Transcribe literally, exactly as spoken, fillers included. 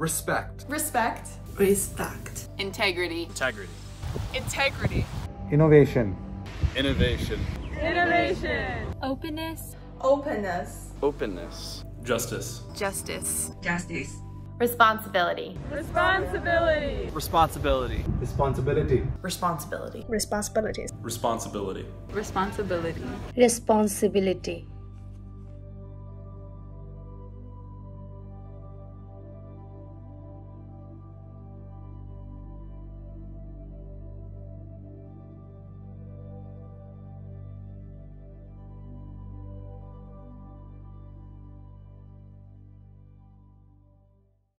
Respect. Respect. Respect. Integrity. Integrity. Integrity. Innovation. Innovation. Innovation. Openness. Openness. Openness. Justice. Justice. Justice. Responsibility. Responsibility. Responsibility. Responsibility. Responsibility. Responsibilities. Responsibility. Responsibility. Responsibility. Responsibility.